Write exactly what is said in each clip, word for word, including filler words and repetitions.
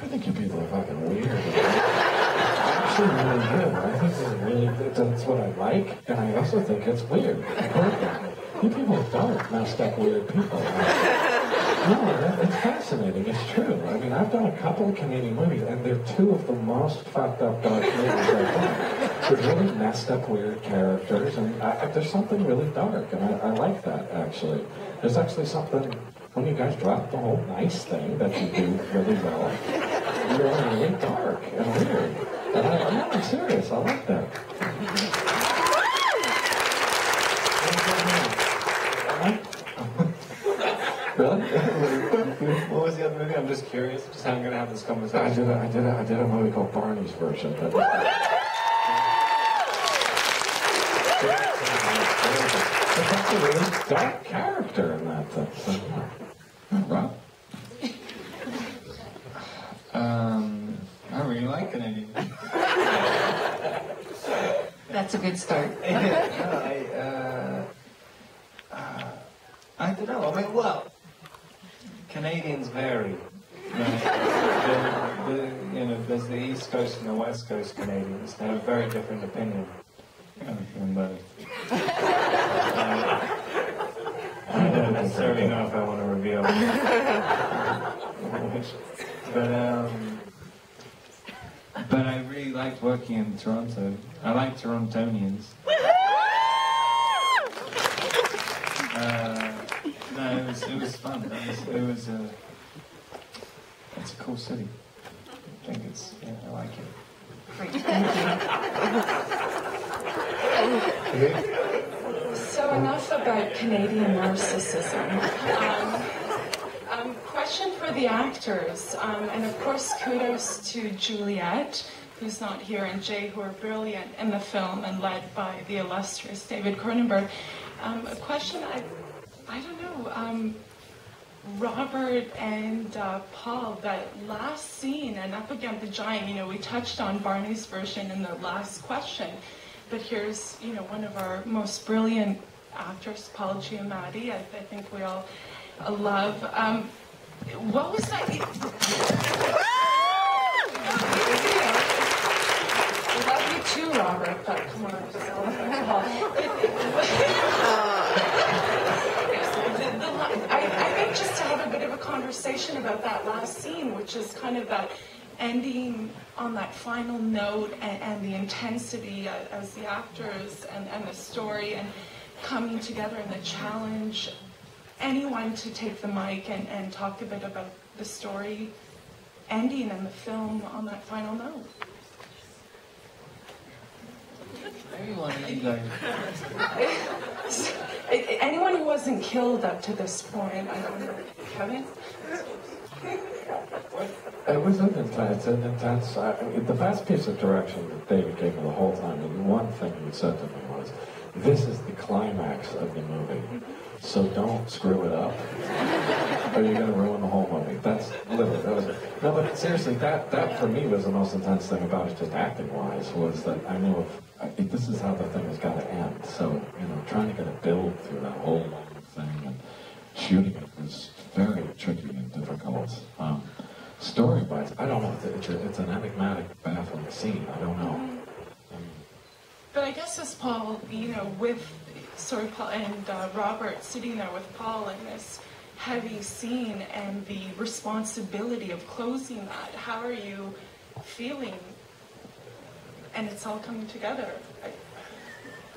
I think you people are fucking weird. Actually, really good. I think it's really good. That's what I like, and I also think it's weird. You people don't messed up weird people. No, it's fascinating. It's true. I mean, I've done a couple of Canadian movies, and they're two of the most fucked up dark movies I've done. They're really messed up, weird characters, and I, I, there's something really dark, and I, I like that, actually. There's actually something, when you guys drop the whole nice thing that you do really well, you're really dark and weird. And I, I'm not serious. I like that. Really? What was the other movie? I'm just curious. Just how I'm gonna have this conversation. I did a, I did a, I did a movie called Barney's Version. That that's a really dark character in that thing. Rob? Um, I really like Canadian. That's a good start. Yeah, I, uh, uh, I don't know. I mean, well. Canadians vary. Right? the, the, you know, there's the East Coast and the West Coast Canadians. They have a very different opinion on both. uh, I don't necessarily know if I want to reveal it. but, um, but I really liked working in Toronto. I like Torontonians. Uh, No, it was, it was fun. It was, it was a, it's a cool city. I think it's, yeah, I like it. Great. So enough about Canadian narcissism. Um, um, question for the actors, um, and of course kudos to Juliet, who's not here, and Jay, who are brilliant in the film and led by the illustrious David Cronenberg. Um, a question I... I don't know, um, Robert and uh, Paul, that last scene, and Up Against the Giant, you know, we touched on Barney's Version in the last question, but here's, you know, one of our most brilliant actors, Paul Giamatti, I, I think we all love. Um, what was that? It, you know, we love you too, Robert, but come on, Paul. Just to have a bit of a conversation about that last scene, which is kind of that ending on that final note and, and the intensity as the actors and, and the story and coming together and the challenge. Anyone to take the mic and, and talk a bit about the story ending and the film on that final note? Anyone, anyone who wasn't killed up to this point, I don't know. Kevin? It was an intense, an intense. I, the best piece of direction that David gave me the whole time, and one thing he said to me was, "This is the climax of the movie, so don't screw it up, or you're going to ruin the whole movie." That's literally that was it. No, but seriously, that that for me was the most intense thing about it, just acting-wise, was that I knew of. I think this is how the thing has got to end. So, you know, trying to get a build through that whole thing and shooting it was very tricky and difficult. Um, Story-wise, I don't know. It's, a, it's an enigmatic, baffling scene. I don't know. Um, but I guess as Paul, you know, with sorry, Paul and uh, Robert sitting there with Paul in this heavy scene and the responsibility of closing that, how are you feeling? And it's all coming together.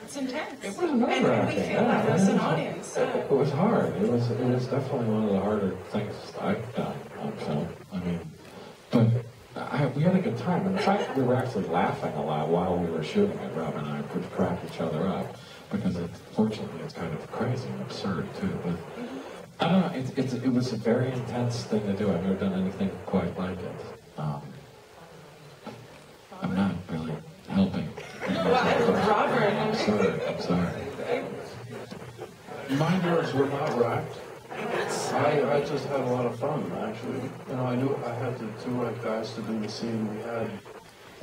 It's intense. It was and we feel yeah, that as an audience. It, it was hard. It was, it was definitely one of the harder things I've done on film. I mean, but I, we had a good time. In fact, we were actually laughing a lot while we were shooting it. Rob and I would crack each other up because, it, fortunately, it's kind of crazy and absurd too. But I don't know. It, it, it was a very intense thing to do. I've never done anything quite like it. Um, I'm not really helping. Robert, I'm sorry, I'm sorry. My nerves were not racked. I, I just had a lot of fun, actually. You know, I knew I had the two right guys to do the scene. We had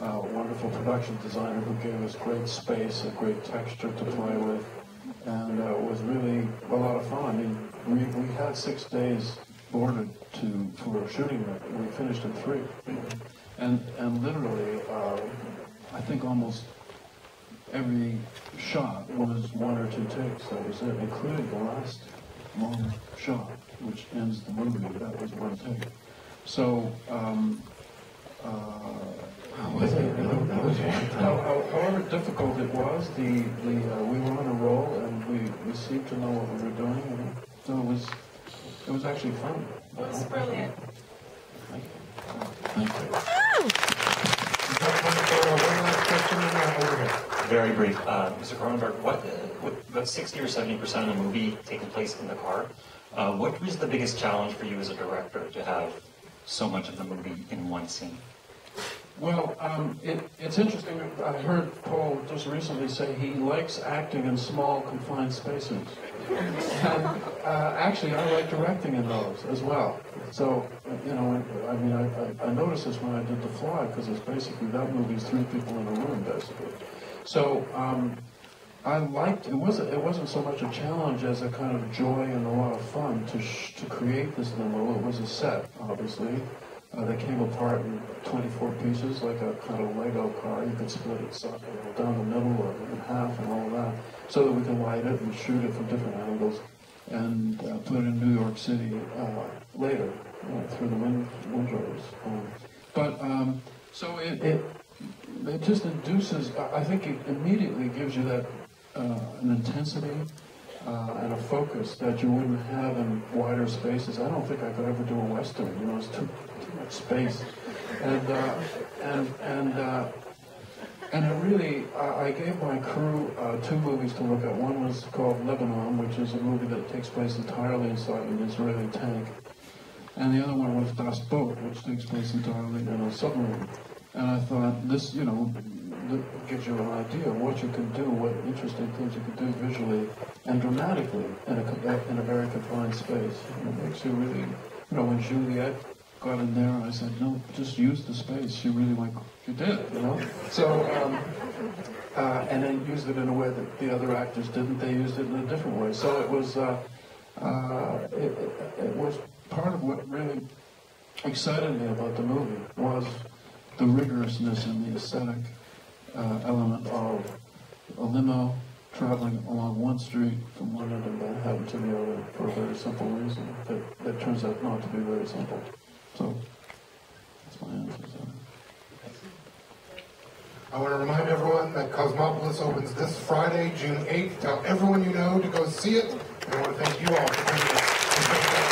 uh, a wonderful production designer who gave us great space, a great texture to play with, and uh, it was really a lot of fun. I mean, we, we had six days boarded to for shooting it. We finished at three, and and literally, uh, I think almost every shot was one or two takes. That was it, including the last long shot, which ends the movie. That was one take. So. Um, uh, However difficult it was, the, the uh, we were on a roll and we, we seemed to know what we were doing, and so it was it was actually fun. It was brilliant. Thank you. Thank you. Oh. Very brief, uh, Mister Cronenberg. What, what about sixty or seventy percent of the movie taking place in the car? Uh, what was the biggest challenge for you as a director to have so much of the movie in one scene? Well, um, it, it's interesting. I heard Paul just recently say he likes acting in small, confined spaces. And, uh, actually, I like directing in those as well. So, you know, I mean, I, I, I noticed this when I did The Fly, because it's basically, that movie's three people in a room, basically. So, um, I liked, it wasn't, it wasn't so much a challenge as a kind of joy and a lot of fun to, sh to create this limo. It was a set, obviously. Uh, they came apart in twenty-four pieces, like a kind of Lego car. You could split it so, you know, down the middle or in half and all that, so that we could light it and shoot it from different angles and uh, put it in New York City uh, later, you know, through the wind, windows. Um, but, um, so it, it, it just induces, I think it immediately gives you that, uh, an intensity Uh, and a focus that you wouldn't have in wider spaces. I don't think I could ever do a Western, you know, it's too, too much space. And, uh, and, and, uh, and it really, I, I gave my crew uh, two movies to look at. One was called Lebanon, which is a movie that takes place entirely inside an Israeli tank. And the other one was Das Boot, which takes place entirely in a submarine. And I thought, this, you know, that gives you an idea of what you can do, what interesting things you can do visually and dramatically in a, in a very confined space. And it makes you really, you know, when Juliet got in there, I said, no, just use the space. She really went, she did, you know? So, um, uh, and then used it in a way that the other actors didn't. They used it in a different way. So it was, uh, uh, it, it was part of what really excited me about the movie was the rigorousness and the aesthetic Uh, element of a limo traveling along one street from one end of Manhattan to the other for a very simple reason that, that turns out not to be very simple. So that's my answer. I want to remind everyone that Cosmopolis opens this Friday, June eighth. Tell everyone you know to go see it. And I want to thank you all for coming.